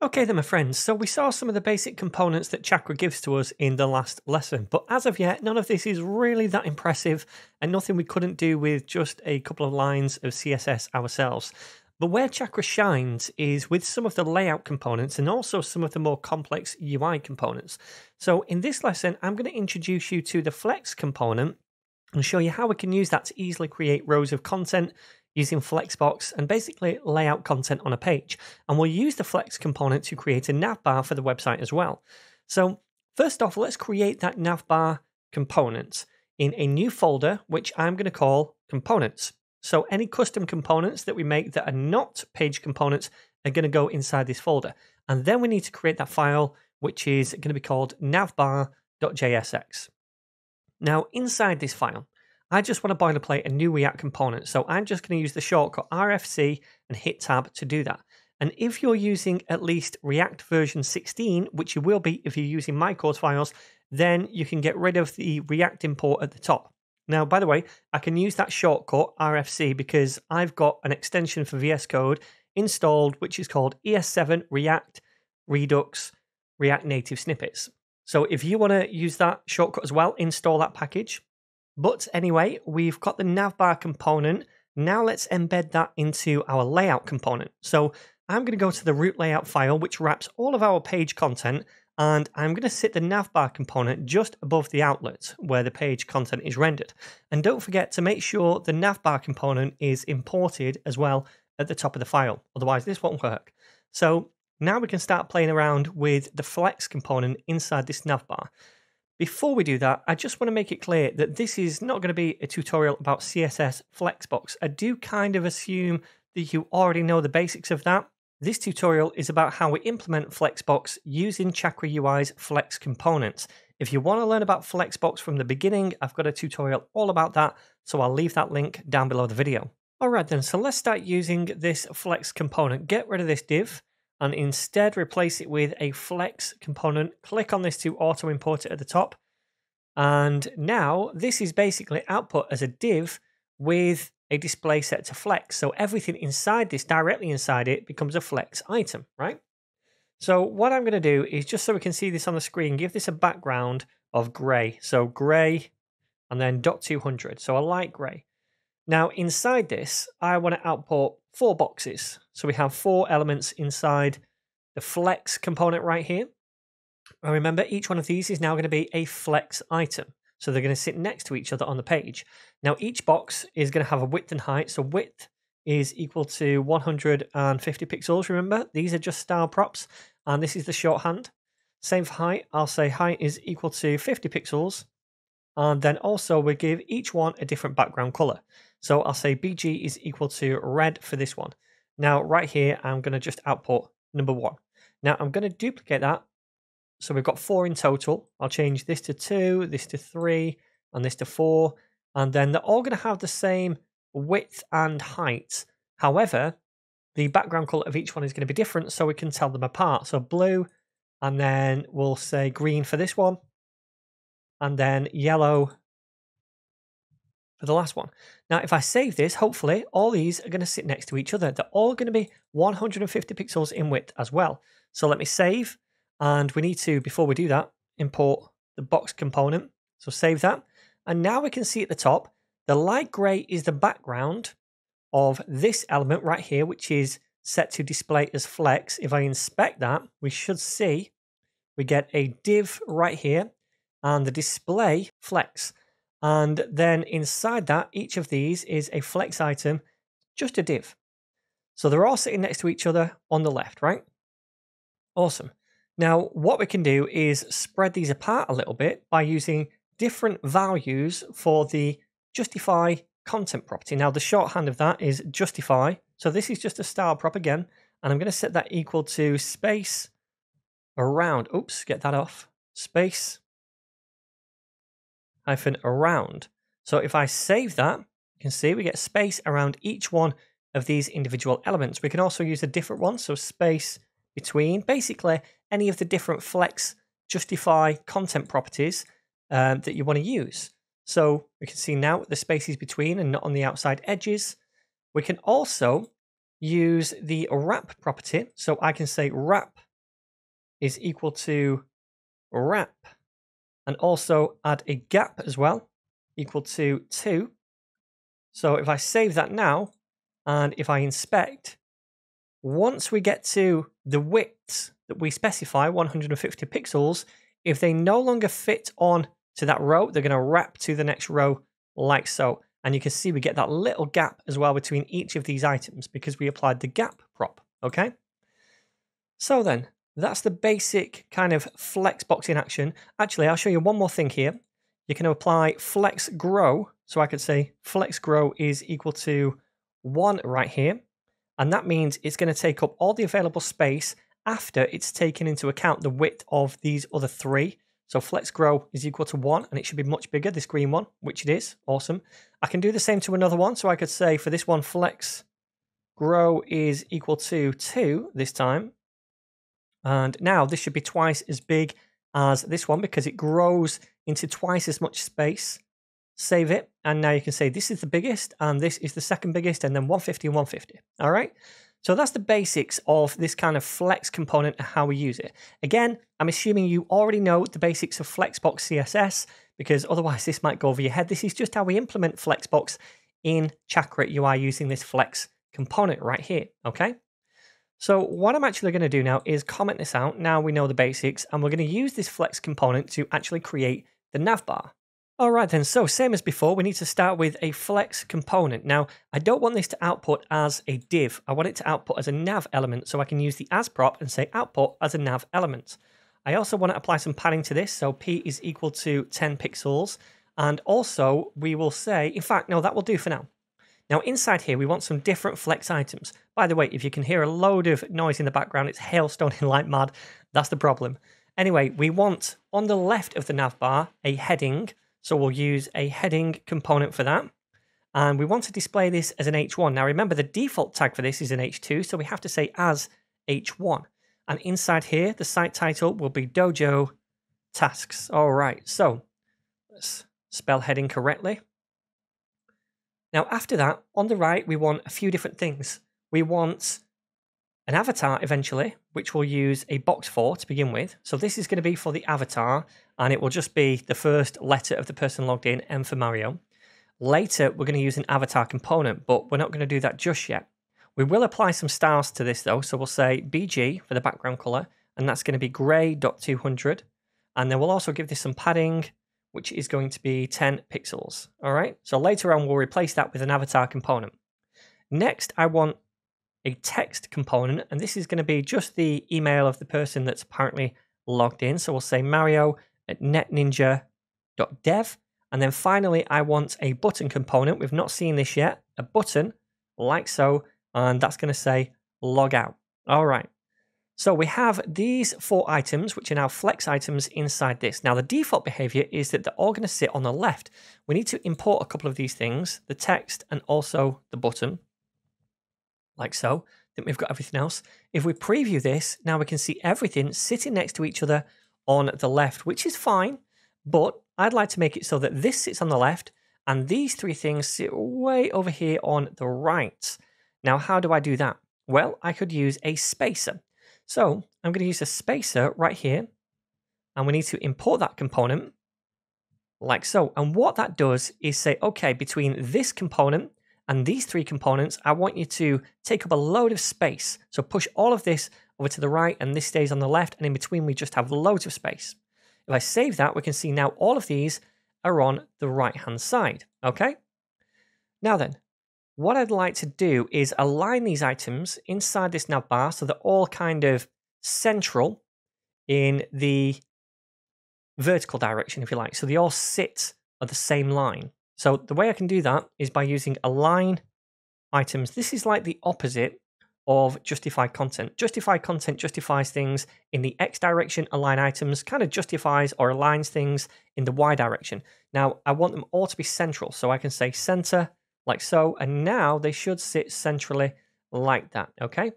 Okay then my friends, so we saw some of the basic components that Chakra gives to us in the last lesson, but as of yet, none of this is really that impressive and nothing we couldn't do with just a couple of lines of CSS ourselves. But where Chakra shines is with some of the layout components and also some of the more complex UI components. So in this lesson, I'm going to introduce you to the Flex component and show you how we can use that to easily create rows of content using Flexbox and basically lay out content on a page. And we'll use the Flex component to create a navbar for the website as well. So first off, let's create that navbar component in a new folder, which I'm going to call components. So any custom components that we make that are not page components are going to go inside this folder. And then we need to create that file, which is going to be called navbar.jsx. Now inside this file, I just want to boilerplate a new React component, so I'm just going to use the shortcut RFC and hit tab to do that. And if you're using at least React version 16, which you will be if you're using my course files, then you can get rid of the React import at the top. Now, by the way, I can use that shortcut RFC because I've got an extension for VS Code installed, which is called ES7 React Redux React Native Snippets. So if you want to use that shortcut as well, install that package. But anyway, we've got the navbar component. Now let's embed that into our layout component. So I'm going to go to the root layout file, which wraps all of our page content, and I'm going to sit the navbar component just above the outlet where the page content is rendered. And don't forget to make sure the navbar component is imported as well at the top of the file. Otherwise, this won't work. So now we can start playing around with the Flex component inside this navbar. Before we do that, I just want to make it clear that this is not going to be a tutorial about CSS Flexbox. I do kind of assume that you already know the basics of that. This tutorial is about how we implement Flexbox using Chakra UI's Flex components. If you want to learn about Flexbox from the beginning, I've got a tutorial all about that, so I'll leave that link down below the video. All right then, so let's start using this Flex component. Get rid of this div and instead replace it with a Flex component. Click on this to auto import it at the top. And now this is basically output as a div with a display set to Flex. So everything inside this, directly inside it, becomes a Flex item, right? So what I'm gonna do is, just so we can see this on the screen, give this a background of gray. So gray and then .200, so a light gray. Now inside this, I wanna output 4 boxes. So we have 4 elements inside the Flex component right here. And remember, each one of these is now going to be a Flex item. So they're going to sit next to each other on the page. Now each box is going to have a width and height. So width is equal to 150 pixels. Remember, these are just style props. And this is the shorthand. Same for height. I'll say height is equal to 50 pixels. And then also we give each one a different background color. So I'll say BG is equal to red for this one. Now right here, I'm going to just output number 1. Now I'm going to duplicate that. So we've got 4 in total. I'll change this to 2, this to 3, and this to 4. And then they're all going to have the same width and height. However, the background color of each one is going to be different, so we can tell them apart. So blue, and then we'll say green for this one. And then yellow for the last one. Now, if I save this, hopefully all these are going to sit next to each other. They're all going to be 150 pixels in width as well. So let me save. And we need to, before we do that, import the box component. So save that. And now we can see at the top, the light gray is the background of this element right here, which is set to display as Flex. If I inspect that, we should see we get a div right here and the display Flex. And then inside that, each of these is a Flex item, just a div. So they're all sitting next to each other on the left, right? Awesome. Now, what we can do is spread these apart a little bit by using different values for the justify content property. Now, the shorthand of that is justify. So this is just a style prop again, and I'm going to set that equal to space around. Oops, get that off. Space around. So if I save that, you can see we get space around each one of these individual elements. We can also use a different one, so space between. Basically, any of the different Flex justify content properties that you want to use. So we can see now the spaces between and not on the outside edges. We can also use the wrap property. So I can say wrap is equal to wrap, and also add a gap as well, equal to 2. So if I save that now, and if I inspect, once we get to the widths that we specify, 150 pixels, if they no longer fit on to that row, they're going to wrap to the next row like so. And you can see we get that little gap as well between each of these items because we applied the gap prop, okay? So then, that's the basic kind of Flexbox in action. Actually, I'll show you one more thing here. You can apply flex grow. So I could say flex grow is equal to 1 right here. And that means it's going to take up all the available space after it's taken into account the width of these other 3. So flex grow is equal to 1, and it should be much bigger, this green one, which it is. Awesome. I can do the same to another one. So I could say for this one, flex grow is equal to 2 this time. And now this should be twice as big as this one because it grows into twice as much space. Save it, and now you can say this is the biggest and this is the second biggest, and then 150 and 150. All right, so that's the basics of this kind of flex component and how we use it. Again, I'm assuming you already know the basics of Flexbox CSS, because otherwise this might go over your head. This is just how we implement Flexbox in Chakra UI using this flex component right here, okay? So what I'm actually going to do now is comment this out. Now we know the basics, and we're going to use this flex component to actually create the navbar. All right then, so same as before, we need to start with a flex component. Now, I don't want this to output as a div. I want it to output as a nav element, so I can use the as prop and say output as a nav element. I also want to apply some padding to this, so P is equal to 10 pixels. And also we will say, in fact, no, that will do for now. Now inside here, we want some different flex items. By the way, if you can hear a load of noise in the background, it's hailstoning like mad. That's the problem. Anyway, we want on the left of the navbar a heading. So we'll use a heading component for that. And we want to display this as an H1. Now remember, the default tag for this is an H2, so we have to say as H1. And inside here, the site title will be Dojo Tasks. All right, so let's spell heading correctly. Now after that, on the right, we want a few different things. We want an avatar eventually, which we'll use a box for to begin with. So this is going to be for the avatar, and it will just be the first letter of the person logged in, M for Mario. Later, we're going to use an avatar component, but we're not going to do that just yet. We will apply some styles to this though. So we'll say BG for the background color, and that's going to be gray.200. And then we'll also give this some padding, which is going to be 10 pixels. All right. So later on, we'll replace that with an avatar component. Next, I want a text component, and this is going to be just the email of the person that's apparently logged in. So we'll say Mario@netninja.dev. And then finally, I want a button component. We've not seen this yet. A button like so, and that's going to say log out. All right. So we have these 4 items, which are now flex items inside this. Now the default behavior is that they're all going to sit on the left. We need to import a couple of these things, the text and also the button, like so. Then we've got everything else. If we preview this, now we can see everything sitting next to each other on the left, which is fine, but I'd like to make it so that this sits on the left and these 3 things sit way over here on the right. Now, how do I do that? Well, I could use a spacer. So I'm going to use a spacer right here, and we need to import that component like so. And what that does is say, okay, between this component and these 3 components, I want you to take up a load of space. So push all of this over to the right, and this stays on the left. And in between, we just have loads of space. If I save that, we can see now all of these are on the right-hand side. Okay. Now then, what I'd like to do is align these items inside this navbar so they're all kind of central in the vertical direction, if you like. So they all sit on the same line. So the way I can do that is by using align items. This is like the opposite of justify content. Justify content justifies things in the X direction. Align items kind of justifies or aligns things in the Y direction. Now I want them all to be central. So I can say center, like so, and now they should sit centrally like that, okay?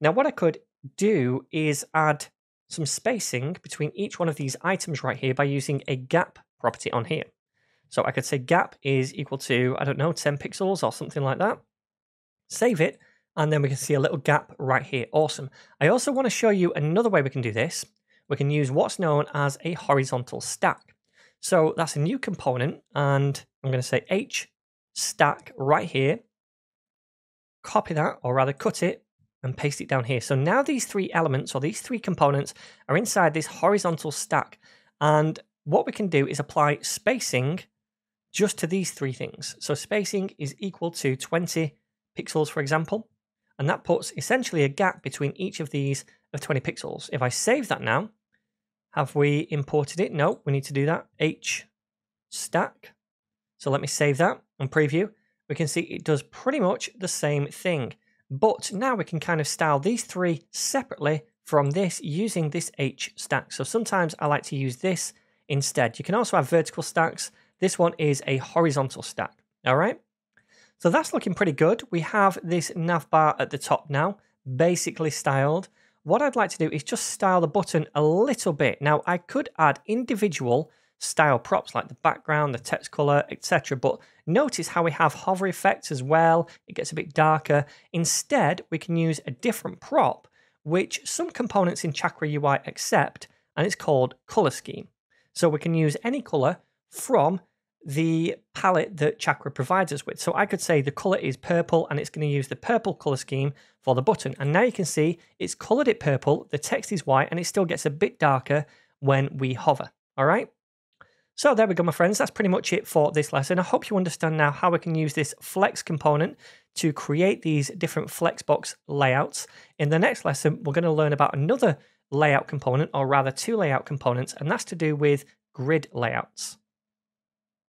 Now what I could do is add some spacing between each one of these items right here by using a gap property on here. So I could say gap is equal to, I don't know, 10 pixels or something like that. Save it, and then we can see a little gap right here. Awesome. I also want to show you another way we can do this. we can use what's known as a horizontal stack. So that's a new component, and I'm going to say HStack right here. Copy that, or rather cut it and paste it down here. So now these three elements, or these three components, are inside this horizontal stack. And what we can do is apply spacing just to these three things. So spacing is equal to 20 pixels, for example. And that puts essentially a gap between each of these of 20 pixels. If I save that now, have we imported it? No, we need to do that. HStack. So let me save that and preview. We can see it does pretty much the same thing. But now we can kind of style these three separately from this using this HStack. So sometimes I like to use this instead. You can also have vertical stacks. This one is a horizontal stack. All right. So that's looking pretty good. We have this navbar at the top now, basically styled. What I'd like to do is just style the button a little bit. Now I could add individual style props like the background, the text color, etc. But notice how we have hover effects as well. It gets a bit darker. Instead, we can use a different prop, which some components in Chakra UI accept, and it's called color scheme. So we can use any color from the palette that Chakra provides us with. So I could say the color is purple, and it's going to use the purple color scheme for the button. And now you can see it's colored it purple, the text is white, and it still gets a bit darker when we hover. All right. So there we go, my friends. That's pretty much it for this lesson. I hope you understand now how we can use this Flex component to create these different Flexbox layouts. In the next lesson, we're going to learn about another layout component, or rather two layout components, and that's to do with grid layouts.